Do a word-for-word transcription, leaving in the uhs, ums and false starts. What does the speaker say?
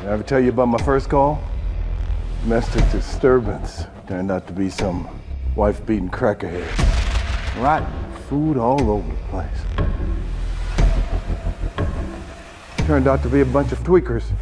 Did I ever tell you about my first call? Domestic disturbance. Turned out to be some wife-beating crackerhead. Rotten food all over the place. Turned out to be a bunch of tweakers.